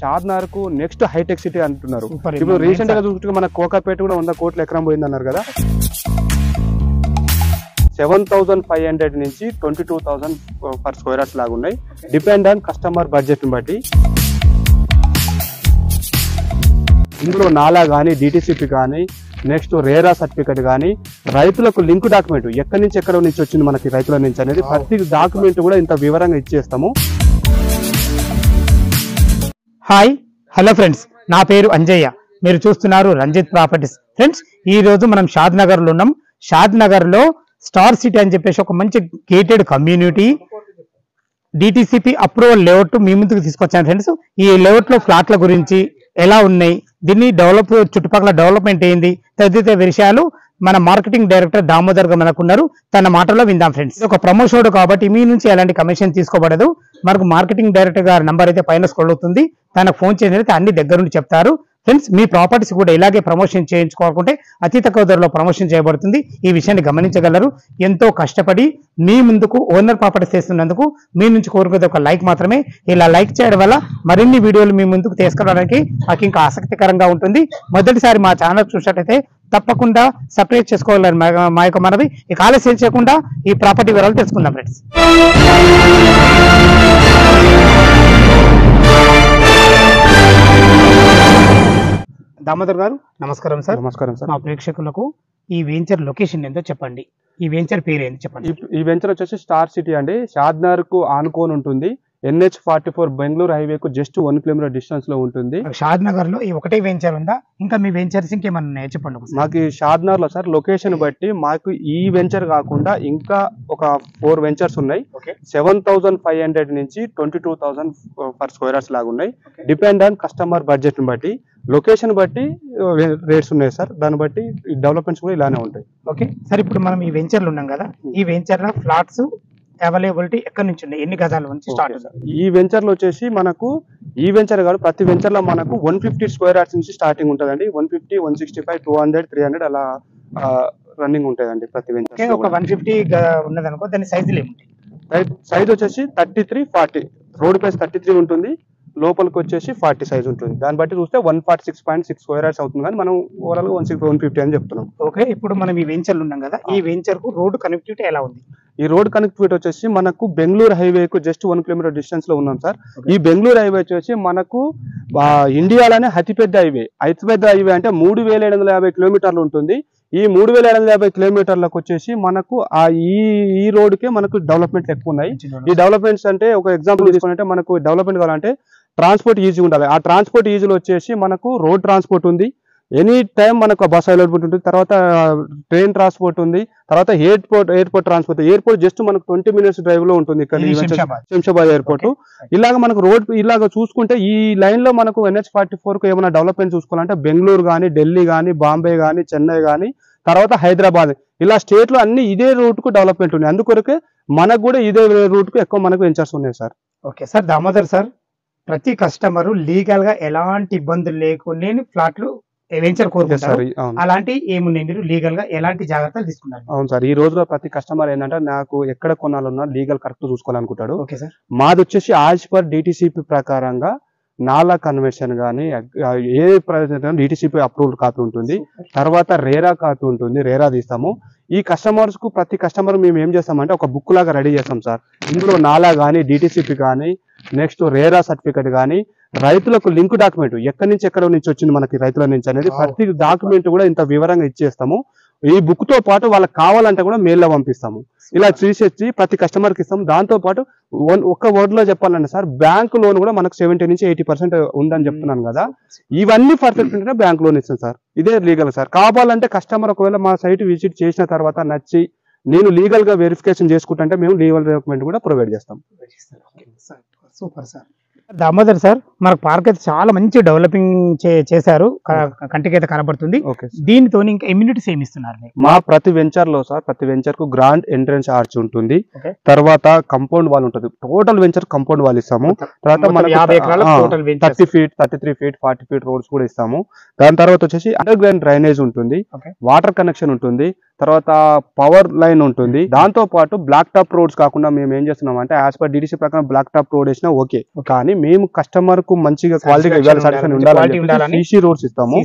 షాద్ నగర్ కు నెక్స్ట్ హైటెక్ సిటీ అంటున్నారు. ఇప్పుడు రీసెంట్ గా చూసుకుంటే మన కోకాపేట కూడా 100 కోట్ల ఎకరం పోయిందన్నారు కదా. 7,500 నుంచి 22,000/square yards లాగా ఉన్నాయి. డిపెండ్ ఆన్ కస్టమర్ బడ్జెట్ ని బట్టి ఇందులో నాలా కానీ DTCP కానీ నెక్స్ట్ RERA సర్టిఫికేట్ కానీ రైతులకు లింక్ డాక్యుమెంట్ ఎక్కడి నుంచి ఎక్కడ నుంచి వచ్చింది మనకి రైతుల నుంచి అనేది ప్రతి డాక్యుమెంట్ కూడా ఇంత వివరంగా ఇచ్చేస్తాము. హాయ్ హలో ఫ్రెండ్స్, నా పేరు అంజయ్య, మీరు చూస్తున్నారు రంజిత్ ప్రాపర్టీస్. ఫ్రెండ్స్, ఈ రోజు మనం షాద్ నగర్ లో ఉన్నాం. షాద్ నగర్ లో స్టార్ సిటీ అని చెప్పేసి ఒక మంచి gated community DTCP approval layout మీ ముందుకు తీసుకొచ్చాను. ఫ్రెండ్స్, ఈ లేఅవుట్ లో ఫ్లాట్ల గురించి ఎలా ఉన్నాయి, దీన్ని డెవలప్ చుట్టుపక్కల డెవలప్మెంట్ ఏంది తదితర విషయాలు మన మార్కెటింగ్ డైరెక్టర్ దామోదర్ గారు మనకున్నారు, తన మాటల్లో విందాం. ఫ్రెండ్స్, ఒక ప్రమోషన్ కాబట్టి మీ నుంచి ఎలాంటి కమిషన్ తీసుకోబడదు. మనకు మార్కెటింగ్ డైరెక్టర్ గారి నంబర్ అయితే పైన స్క్రోల్ అవుతుంది, తనకు ఫోన్ చేసినైతే అన్ని దగ్గర నుండి చెప్తారు. ఫ్రెండ్స్, మీ ప్రాపర్టీస్ కూడా ఇలాగే ప్రమోషన్ చేయించుకోకుంటే అతి తక్కువ ధరలో ప్రమోషన్ చేయబడుతుంది. ఈ విషయాన్ని గమనించగలరు. ఎంతో కష్టపడి మీ ముందుకు ఓనర్ ప్రాపర్టీస్ చేస్తున్నందుకు మీ నుంచి కోరుకునేది ఒక లైక్ మాత్రమే. ఇలా లైక్ చేయడం వల్ల మరిన్ని వీడియోలు మీ ముందుకు తీసుకురావడానికి నాకు ఇంకా ఆసక్తికరంగా ఉంటుంది. మొదటిసారి మా ఛానల్ చూసినట్లయితే తప్పకుండా సబ్స్క్రైబ్ చేసుకోవాలని మా యొక్క మనవి. ఇక ఆలస్యం చేయకుండా ఈ ప్రాపర్టీ వివరాలు తెలుసుకుందాం. ఫ్రెండ్స్, దామోదర్ గారు నమస్కారం సార్. నమస్కారం సార్. మా ప్రేక్షకులకు ఈ వెంచర్ లొకేషన్ ఏందో చెప్పండి, ఈ వెంచర్ పేరు ఏందో చెప్పండి. ఈ వెంచర్ వచ్చేసి స్టార్ సిటీ అండి, షాద్ నగర్ కు ఆనుకోని ఉంటుంది. NH44 బెంగళూరు హైవే కు జస్ట్ 1 కిలోమీటర్ డిస్టెన్స్ లో ఉంటుంది. షాద్ నగర్ లో ఒకటే వెంచర్ ఉందా, ఇంకా మీ వెంచర్స్ ఇంకేమన్నా చెప్పండి. మాకు షాద్ నగర్ లో సార్ లొకేషన్ బట్టి మాకు ఈ వెంచర్ కాకుండా ఇంకా ఒక 4 వెంచర్స్ ఉన్నాయి. 7,500 నుంచి 22,000/square yards లాగా ఉన్నాయి. డిపెండ్ ఆన్ కస్టమర్ బడ్జెట్ ని బట్టి లొకేషన్ బట్టి రేట్స్ ఉన్నాయి సార్. దాన్ని బట్టి డెవలప్మెంట్స్ కూడా ఇలానే ఉంటాయి. ఓకే సార్, ఇప్పుడు మనం ఈ వెంచర్లు ఉన్నాం కదా, ఈ వెంచర్ లో ఫ్లాట్స్ అవైలబిలిటీ ఎక్కడ నుంచి ఉన్నాయి, ఎన్ని గజాల నుంచి స్టార్ట్? ఈ వెంచర్ లో వచ్చేసి మనకు ఈ వెంచర్ కాదు, ప్రతి వెంచర్ లో మనకు 150 స్క్వేర్ యార్డ్స్ నుంచి స్టార్టింగ్ ఉంటుంది అండి. 150, 165, 200, 300 అలా రన్నింగ్ ఉంటుంది అండి ప్రతి వెంచర్. ఒక 150 ఉన్నదనుకో, దాని సైజులు ఏముంటాయి? సైజ్ వచ్చేసి 33, 40, రోడ్ ప్లేస్ 33 ఉంటుంది, లోపలికి వచ్చేసి 40 సైజ్ ఉంటుంది. దాన్ని బట్టి చూస్తే 146.6 స్క్వేర్ యార్డ్స్ అవుతుంది, కానీ మనం ఓవరాల్ గా 150 అని చెప్తున్నాం. ఓకే, ఇప్పుడు మనం ఈ వెంచర్లు ఉన్నాం కదా, ఈ వెంచర్ కు రోడ్ కనెక్టివిటీ ఎలా ఉంది? ఈ రోడ్ కనెక్టివిటీ వచ్చేసి మనకు బెంగళూరు హైవే కు జస్ట్ 1 కిలోమీటర్ డిస్టెన్స్ లో ఉన్నాం సార్. ఈ బెంగళూరు హైవే వచ్చేసి మనకు ఇండియాలోనే అతిపెద్ద హైవే. అతిపెద్ద హైవే అంటే 3,750 కిలోమీటర్లు ఉంటుంది. ఈ 3,750 కిలోమీటర్లకు వచ్చేసి మనకు ఈ రోడ్ కే మనకు డెవలప్మెంట్లు ఎక్కువ ఉన్నాయి. ఈ డెవలప్మెంట్స్ అంటే ఒక ఎగ్జాంపుల్ తీసుకుంటే మనకు డెవలప్మెంట్ కావాలంటే ట్రాన్స్పోర్ట్ ఈజీగా ఉండాలి. ఆ ట్రాన్స్పోర్ట్ ఈజీలో వచ్చేసి మనకు రోడ్ ట్రాన్స్పోర్ట్ ఉంది, ఎనీ టైం మనకు బస్ అవైలబుల్ ఉంటుంది, తర్వాత ట్రైన్ ట్రాన్స్పోర్ట్ ఉంది, తర్వాత ఎయిర్పోర్ట్ ట్రాన్స్పోర్ట్. ఎయిర్పోర్ట్ జస్ట్ మనకు 20 minutes డ్రైవ్ లో ఉంటుంది ఇక్కడ శంషాబాద్ ఎయిర్పోర్ట్. ఇలాగ మనకు రోడ్ ఇలాగ చూసుకుంటే ఈ లైన్ లో మనకు NH44 కు ఏమైనా డెవలప్మెంట్ చూసుకోవాలంటే బెంగళూరు కానీ, ఢిల్లీ కానీ, బాంబే కానీ, చెన్నై కానీ, తర్వాత హైదరాబాద్, ఇలా స్టేట్ లో అన్ని ఇదే రూట్ కు డెవలప్మెంట్ ఉన్నాయి. అందుకొరకే మనకు కూడా ఇదే రూట్ కు ఎక్కువ మనకు వెంచర్స్ ఉన్నాయి sir. Okay sir, Damodar sir, ప్రతి కస్టమరు లీగల్ గా ఎలాంటి ఇబ్బందులు లేకుండా ఫ్లాట్లు వెంచర్ కోరుకుంటారు, అలాంటి ఏమున్నాయి, మీరు లీగల్ గా ఎలాంటి జాగ్రత్తలు తీసుకున్నారు? అవును సార్, ఈ రోజులో ప్రతి కస్టమర్ ఏంటంటే నాకు ఎక్కడ కొనాలన్నా లీగల్ కరెక్ట్ చూసుకోవాలనుకుంటాడు. ఓకే సార్, మాది వచ్చేసి యాజ్ పర్ DTCP ప్రకారంగా నాలా కన్వర్షన్ గానీ ఏ DTCP అప్రూవల్ కాపీ ఉంటుంది, తర్వాత RERA కాపీ ఉంటుంది, RERA తీస్తాము. ఈ కస్టమర్స్ కు ప్రతి కస్టమర్ మేము ఏం చేస్తామంటే ఒక బుక్ లాగా రెడీ చేస్తాం సార్. ఇందులో నాలా గానీ, DTCP కానీ, నెక్స్ట్ RERA సర్టిఫికేట్ కానీ, రైతులకు లింక్ డాక్యుమెంట్ ఎక్కడి నుంచి ఎక్కడ నుంచి వచ్చింది మనకి రైతుల నుంచి అనేది ప్రతి డాక్యుమెంట్ కూడా ఇంత వివరంగా ఇచ్చేస్తాము. ఈ బుక్ తో పాటు వాళ్ళకి కావాలంటే కూడా మెయిల్ లో పంపిస్తాము. ఇలా తీసేసి ప్రతి కస్టమర్ కి ఇస్తాము. దాంతో పాటు ఒక్క వర్డ్ లో చెప్పాలంటే సార్, బ్యాంక్ లోన్ కూడా మనకు 70 నుంచి 80% ఉందని చెప్తున్నాను కదా, ఇవన్నీ పర్ఫెక్ట్ ఉంటే బ్యాంక్ లోన్ ఇస్తాం సార్. ఇదే లీగల్ సార్. కావాలంటే కస్టమర్ ఒకవేళ మా సైట్ విజిట్ చేసిన తర్వాత నచ్చి నేను లీగల్ గా వెరిఫికేషన్ చేసుకుంటే మేము లీగల్ డాక్యుమెంట్ కూడా ప్రొవైడ్ చేస్తాం. Super sir. దామోదర్ సార్, మనకు పార్క్ అయితే చాలా మంచి డెవలపింగ్ చేశారు, కంటికి అయితే కనబడుతుంది. దీనితో ఇంకా ఇమ్యూనిటీస్ ఏమి ఇస్తున్నారు? మా ప్రతి వెంచర్ లో సార్, ప్రతి వెంచర్ కు గ్రాండ్ ఎంట్రన్స్ ఆర్చ్ ఉంటుంది, తర్వాత కంపౌండ్ వాల్ ఉంటుంది. టోటల్ వెంచర్ కంపౌండ్ వాల్ ఇస్తాము. తర్వాత మనకి 30 feet, 33 feet, 40 feet రోడ్స్ కూడా ఇస్తాము. దాని తర్వాత వచ్చేసి అండర్ గ్రౌండ్ డ్రైనేజ్ ఉంటుంది, వాటర్ కనెక్షన్ ఉంటుంది, తర్వాత పవర్ లైన్ ఉంటుంది. దాంతో పాటు బ్లాక్ టాప్ రోడ్స్ కాకుండా మేము ఏం చేస్తున్నాం అంటే యాజ్ పర్ డిటిసి ప్రకారం బ్లాక్ టాప్ రోడ్ వేసినా ఓకే, కానీ మేము కస్టమర్ కు మంచిగా క్వాలిటీగా ఇవ్వాలి, సాటిస్ఫాక్షన్ ఉండాలి, సీసీ రోడ్స్ ఇస్తాము.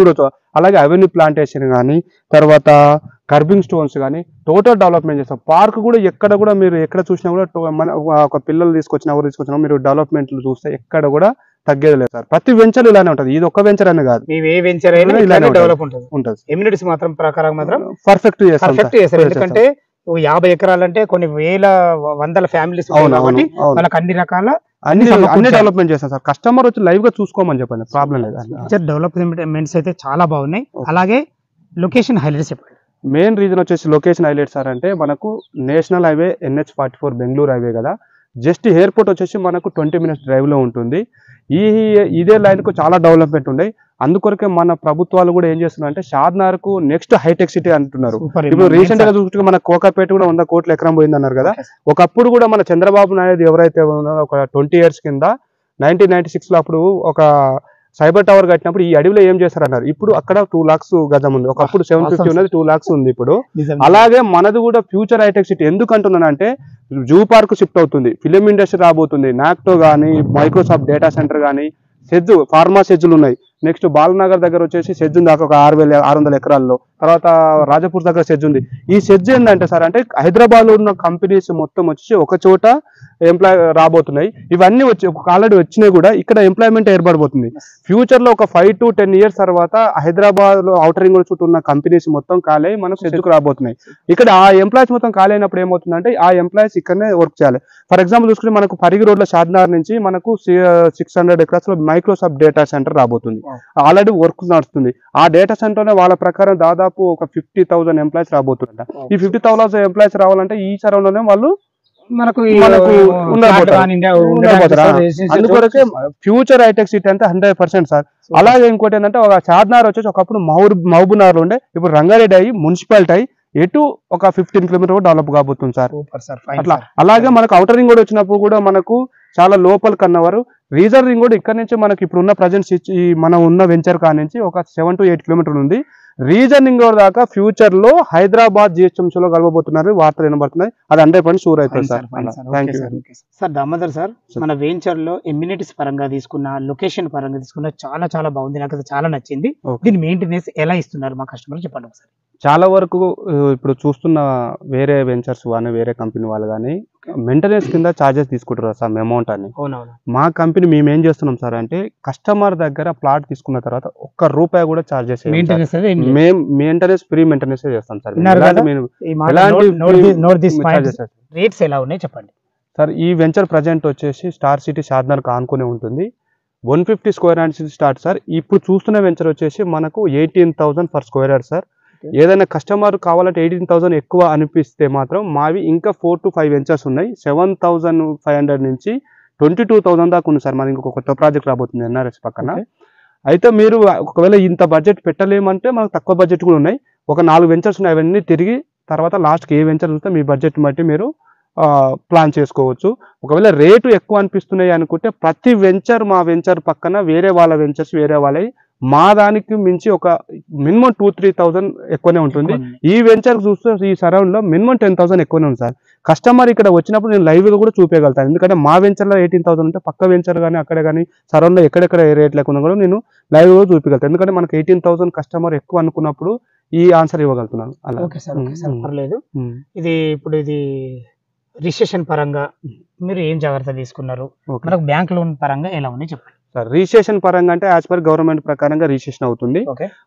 చూడొచ్చు అలాగే అవెన్యూ ప్లాంటేషన్ కానీ తర్వాత కర్బింగ్ స్టోన్స్ కానీ టోటల్ డెవలప్మెంట్ చేస్తాం. పార్క్ కూడా ఎక్కడ కూడా మీరు ఎక్కడ చూసినా కూడా ఒక పిల్లలు తీసుకొచ్చిన ఎవరు తీసుకొచ్చినా మీరు డెవలప్మెంట్లు చూస్తే ఎక్కడ కూడా తగ్గేది లేదు సార్. ప్రతి వెంచర్ ఇలానే ఉంటుంది, ఇది ఒక్క వెంచర్ అని కాదు, పర్ఫెక్ట్ చేస్తారు. ఎందుకంటే 50 ఎకరాలంటే కొన్ని వేల వందల ఫ్యామిలీస్ కాబట్టి మనకు అన్ని రకాల అన్ని డెవలప్మెంట్ చేస్తాం సార్. కస్టమర్ వచ్చి లైవ్ గా చూసుకోమని చెప్పండి, ప్రాబ్లం లేదు. డెవలప్మెంట్స్ అయితే చాలా బాగున్నాయి. అలాగే లొకేషన్ హైలైట్స్ చెప్పండి. మెయిన్ రీజన్ వచ్చేసి లొకేషన్ హైలైట్ సార్ అంటే మనకు national highway NH44 Bengaluru highway కదా, జస్ట్ ఎయిర్పోర్ట్ వచ్చేసి మనకు 20 మినిట్స్ డ్రైవ్లో ఉంటుంది. ఇదే లైన్కు చాలా డెవలప్మెంట్ ఉన్నాయి. అందుకొరకే మన ప్రభుత్వాలు కూడా ఏం చేస్తున్నారు అంటే షాద్ నగర్కు నెక్స్ట్ హైటెక్ సిటీ అంటున్నారు. ఇప్పుడు రీసెంట్ గా చూసుకుంటే మన కోకాపేట కూడా 100 కోట్ల ఎకరం పోయింది అన్నారు కదా. ఒకప్పుడు కూడా మన చంద్రబాబు నాయుడు ఎవరైతే ఉన్నారో ఒక 20 years కింద 1996లో అప్పుడు ఒక సైబర్ టవర్ కట్టినప్పుడు ఈ అడవిలో ఏం చేస్తారన్నారు. ఇప్పుడు అక్కడ 2 lakhs గజం ఉంది, ఒకప్పుడు 750 ఉన్నది 2 lakhs ఉంది ఇప్పుడు. అలాగే మనది కూడా ఫ్యూచర్ హైటెక్ సిటీ ఎందుకంటున్నానంటే జూ పార్క్ షిఫ్ట్ అవుతుంది, ఫిలిం ఇండస్ట్రీ రాబోతుంది, నాక్టో కానీ మైక్రోసాఫ్ట్ డేటా సెంటర్ కానీ, సెజ్ ఫార్మా సెజ్లు ఉన్నాయి. నెక్స్ట్ బాలనగర్ దగ్గర వచ్చేసి సెజ్ ఉంది దాకా 6,600 ఎకరాల్లో, తర్వాత రాజపూర్ దగ్గర సెజ్ ఉంది. ఈ సెజ్ ఏంటంటే సార్ అంటే హైదరాబాద్లో ఉన్న కంపెనీస్ మొత్తం వచ్చి ఒక చోట ఎంప్లాయ్ రాబోతున్నాయి. ఇవన్నీ వచ్చి ఆల్రెడీ వచ్చినాయి కూడా, ఇక్కడ ఎంప్లాయ్మెంట్ ఏర్పడబోతుంది. ఫ్యూచర్ లో ఒక 5 to 10 years తర్వాత హైదరాబాద్ లో ఔటర్ రింగ్ చుట్టూ ఉన్న కంపెనీస్ మొత్తం ఖాళీ అయి మనం సెజ్కు రాబోతున్నాయి. ఇక్కడ ఆ ఎంప్లాయీస్ మొత్తం ఖాళీ అయినప్పుడు ఏమవుతుందంటే ఆ ఎంప్లాయీస్ ఇక్కడనే వర్క్ చేయాలి. ఫర్ ఎగ్జాంపుల్ చూసుకుంటే మనకు పరిగి రోడ్ల షాద్ నగర్ నుంచి మనకు 600 ఎకరాస్ లో మైక్రోసాఫ్ట్ డేటా సెంటర్ రాబోతుంది. ఆల్రెడీ వర్క్ నడుస్తుంది. ఆ డేటా సెంటర్ లో వాళ్ళ ప్రకారం దాదాపు ఒక 50,000 ఎంప్లాయీస్ రాబోతుందంట. ఈ 50,000 ఎంప్లాయీస్ రావాలంటే ఈ సరౌండ్లోనే వాళ్ళు మనకు అందుకొరకే ఫ్యూచర్ హైటెక్ సిటీ అంటే 100% సార్. అలాగే ఇంకోటి ఏంటంటే ఒక షాద్ నగర్ వచ్చేసి ఒకప్పుడు మహబూబ్నగర్ ఉండే, ఇప్పుడు రంగారెడ్డి అయ్యి మున్సిపాలిటీ అయ్యి ఎటు ఒక 15 km డెవలప్ కాబోతుంది సార్. అట్లా అలాగే మనకు ఔటర్ రింగ్ కూడా వచ్చినప్పుడు కూడా మనకు చాలా లోపల కన్నవారు రీజర్ రింగ్ కూడా ఇక్కడ నుంచి మనకి ఇప్పుడు ఉన్న ప్రజెంట్ మనం ఉన్న వెంచర్ కా నుంచి ఒక 7 to 8 km ఉంది. రీజనింగ్ దాకా ఫ్యూచర్ లో హైదరాబాద్ GHMC లో కలవబోతున్నారు వార్తలు వినబడుతున్నాయి. అది 100% షూర్ అవుతుంది sir. Thank you sir. Damodar sir, మన వెంచర్ లో ఎమ్యూనిటీస్ పరంగా తీసుకున్న, లొకేషన్ పరంగా తీసుకున్న చాలా చాలా బాగుంది, నాకు చాలా నచ్చింది. దీని మెయింటెనెన్స్ ఎలా ఇస్తున్నారు మా కస్టమర్ చెప్పండి ఒకసారి. చాలా వరకు ఇప్పుడు చూస్తున్న వేరే వెంచర్స్ కానీ వేరే కంపెనీ వాళ్ళు కానీ మెయింటెనెన్స్ కింద ఛార్జెస్ తీసుకుంటారు సార్ అమౌంట్ అని. మా కంపెనీ మేము ఏం చేస్తున్నాం సార్ అంటే కస్టమర్ దగ్గర ప్లాట్ తీసుకున్న తర్వాత ₹1 కూడా ఛార్జెస్ మేము మెయింటెనెన్స్ ఫ్రీ మెయింటెనెన్స్ చేస్తాం సార్. రేట్స్ ఎలా ఉన్నాయి చెప్పండి సార్. ఈ వెంచర్ ప్రజెంట్ వచ్చేసి స్టార్ సిటీ షాద్ నగర్ ఆనుకునే ఉంటుంది. 150 square yards స్టార్ట్ సార్. ఇప్పుడు చూస్తున్న వెంచర్ వచ్చేసి మనకు 18,000 పర్ స్క్వేర్ యార్డ్ సార్. ఏదైనా కస్టమర్ కావాలంటే 18,000 ఎక్కువ అనిపిస్తే మాత్రం మావి ఇంకా 4 to 5 వెంచర్స్ ఉన్నాయి. 7,500 నుంచి 22,000 దాకా ఉంది సార్. మనకి ఇంకొక కొత్త ప్రాజెక్ట్ రాబోతుంది NRS పక్కన. అయితే మీరు ఒకవేళ ఇంత బడ్జెట్ పెట్టలేమంటే మనకు తక్కువ బడ్జెట్ కూడా ఉన్నాయి, ఒక 4 వెంచర్స్ ఉన్నాయి. అవన్నీ తిరిగి తర్వాత లాస్ట్కి ఏ వెంచర్ ఉంటే మీ బడ్జెట్ బట్టి మీరు ప్లాన్ చేసుకోవచ్చు. ఒకవేళ రేటు ఎక్కువ అనిపిస్తున్నాయి అనుకుంటే ప్రతి వెంచర్ మా వెంచర్ పక్కన వేరే వాళ్ళ వెంచర్స్ వేరే వాళ్ళ, మా దానికి మించి ఒక మినిమం 2-3,000 ఎక్కువనే ఉంటుంది. ఈ వెంచర్ చూస్తే ఈ సరౌండ్ లో మినిమం 10,000 ఎక్కువనే ఉంది సార్. కస్టమర్ ఇక్కడ వచ్చినప్పుడు నేను లైవ్ లో కూడా చూపించగలుగుతాను, ఎందుకంటే మా వెంచర్ లో 18,000 ఉంటే పక్క వెంచర్ కానీ అక్కడ కానీ సరౌండ్ లో ఎక్కడెక్కడ రేట్ లేకుండా కూడా నేను లైవ్ లో చూపించగలుగుతాను, ఎందుకంటే మనకు 18,000 కస్టమర్ ఎక్కువ అనుకున్నప్పుడు ఈ ఆన్సర్ ఇవ్వగలుగుతున్నాను. ఓకే సార్, పర్లేదు. ఇది ఇప్పుడు ఇది రిజిస్ట్రేషన్ పరంగా మీరు ఏం జాగ్రత్త తీసుకున్నారు, బ్యాంక్ లోన్ పరంగా ఎలా ఉన్నాయి చెప్పండి సార్. రిజిస్ట్రేషన్ పరంగా అంటే యాజ్ పర్ గవర్నమెంట్ ప్రకారంగా రిజిస్ట్రేషన్ అవుతుంది.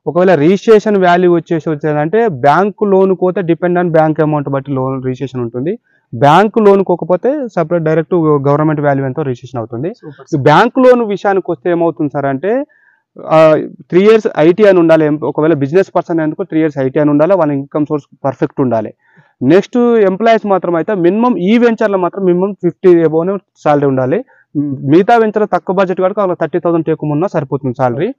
ఒకవేళ రిజిస్ట్రేషన్ వాల్యూ వచ్చేదంటే బ్యాంకు లోన్ పోతే డిపెండ్ ఆన్ బ్యాంక్ అమౌంట్ బట్టి లోన్ రిజిస్ట్రేషన్ ఉంటుంది. బ్యాంకు లోన్ కోకపోతే సపరేట్ డైరెక్ట్ గవర్నమెంట్ వాల్యూ ఎంతో రిజిస్ట్రేషన్ అవుతుంది. బ్యాంక్ లోన్ విషయానికి వస్తే ఏమవుతుంది సార్ అంటే 3 years IT అని ఉండాలి. ఒకవేళ బిజినెస్ పర్సన్ ఎందుకు 3 years IT అని ఉండాలి, వాళ్ళ ఇన్కమ్ సోర్స్ పర్ఫెక్ట్ ఉండాలి. నెక్స్ట్ ఎంప్లాయీస్ మాత్రం అయితే మినిమం ఈ వెంచర్లో మాత్రం మినిమం 50 above శాలరీ ఉండాలి. మిగతా వెంచర్ తక్కువ బడ్జెట్ కాబట్టి వాళ్ళకి 30,000 టేకున్నా సరిపోతుంది శాలరీ.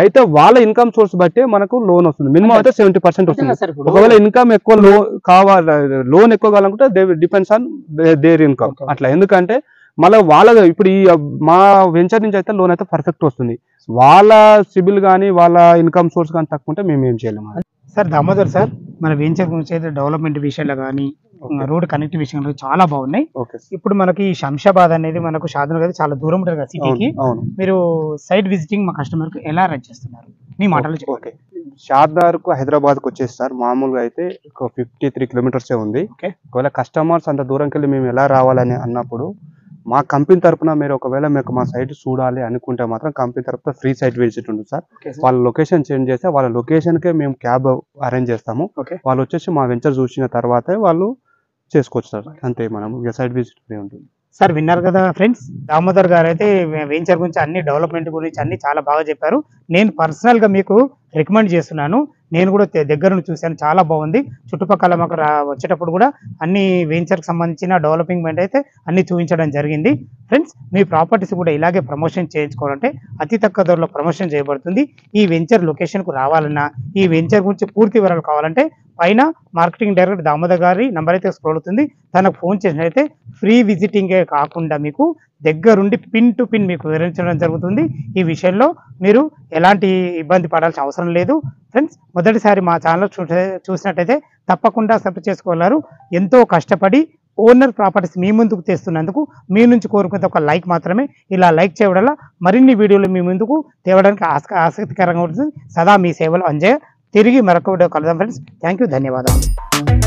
అయితే వాళ్ళ ఇన్కమ్ సోర్స్ బట్టి మనకు లోన్ వస్తుంది. మినిమం అయితే 70% వస్తుంది. ఒకవేళ ఇన్కమ్ ఎక్కువ లోన్ ఎక్కువ కావాలనుకుంటే they depends on their income అట్లా. ఎందుకంటే మళ్ళీ వాళ్ళ ఇప్పుడు ఈ మా వెంచర్ నుంచి అయితే లోన్ అయితే పర్ఫెక్ట్ వస్తుంది. వాళ్ళ సిబిల్ కానీ వాళ్ళ ఇన్కమ్ సోర్స్ కానీ తక్కువ ఉంటే మేము ఏం చేయలేము. సార్ దామోదర్ సార్ మన వెంచర్ గురించి అయితే డెవలప్మెంట్ విషయంలో కానీ రోడ్ కనెక్ట్ విషయంలో చాలా బాగున్నాయి. ఇప్పుడు మనకి శంషాబాద్ అనేది మనకు షాద్ నగర్ చాలా దూరం ఉంటుంది కదా సిటీకి. మీరు సైట్ విజిటింగ్ మా కస్టమర్ కు ఎలా రన్ చేస్తున్నారు మీ మాటలు చెప్పండి. షాద్ నగర్ కు హైదరాబాద్ కు వచ్చేసి సార్ మామూలుగా అయితే 53 కిలోమీటర్స్ ఉంది. ఒకవేళ కస్టమర్స్ అంత దూరంకి వెళ్ళి మేము ఎలా రావాలని అన్నప్పుడు మా కంపెనీ తరఫున మీరు ఒకవేళ మీకు మా సైట్ చూడాలి అనుకుంటే మాత్రం కంపెనీ తరఫున ఫ్రీ సైట్ విజిట్ ఉంటుంది సార్. వాళ్ళ లొకేషన్ చేంజ్ చేస్తే వాళ్ళ లొకేషన్కే మేము క్యాబ్ అరేంజ్ చేస్తాము. వాళ్ళు వచ్చేసి మా వెంచర్ చూసిన తర్వాతే వాళ్ళు చేసుకోవచ్చు సార్. అంతే మనం సైట్ విజిట్ ఫ్రీ ఉంటుంది సార్. విన్నారు కదా ఫ్రెండ్స్, దామోదర్ గారు అయితే వెంచర్ గురించి అన్ని డెవలప్మెంట్ గురించి అన్ని చాలా బాగా చెప్పారు. నేను పర్సనల్గా మీకు రికమెండ్ చేస్తున్నాను. నేను కూడా దగ్గర నుంచి చూశాను, చాలా బాగుంది. చుట్టుపక్కల మాకు వచ్చేటప్పుడు కూడా అన్ని వెంచర్కి సంబంధించిన డెవలపింగ్ అయితే అన్ని చూపించడం జరిగింది. ఫ్రెండ్స్, మీ ప్రాపర్టీస్ కూడా ఇలాగే ప్రమోషన్ చేయించుకోవాలంటే అతి తక్కువ ధరలో ప్రమోషన్ చేయబడుతుంది. ఈ వెంచర్ లొకేషన్కు రావాలన్నా ఈ వెంచర్ గురించి పూర్తి వివరాలు కావాలంటే పైన మార్కెటింగ్ డైరెక్టర్ దామోదర్ గారి నంబర్ అయితే స్క్రోల్ అవుతుంది. తనకు ఫోన్ చేసినట్లయితే ఫ్రీ విజిటింగే కాకుండా మీకు దగ్గరుండి పిన్ టు పిన్ మీకు వివరించడం జరుగుతుంది. ఈ విషయంలో మీరు ఎలాంటి ఇబ్బంది పడాల్సిన అవసరం లేదు. ఫ్రెండ్స్, మొదటిసారి మా ఛానల్ చూసినట్టయితే తప్పకుండా సబ్స్క్రైబ్ చేసుకోగలరు. ఎంతో కష్టపడి ఓనర్ ప్రాపర్టీస్ మీ ముందుకు తెస్తున్నందుకు మీ నుంచి కోరుకునే ఒక లైక్ మాత్రమే. ఇలా లైక్ చేయడం వల్ల మరిన్ని వీడియోలు మీ ముందుకు తేవడానికి ఆసక్తికరంగా ఉంటుంది. సదా మీ సేవలు అంజయ్. తిరిగి మరొక వీడియో కలుద్దాం ఫ్రెండ్స్. థ్యాంక్ యూ, ధన్యవాదాలు.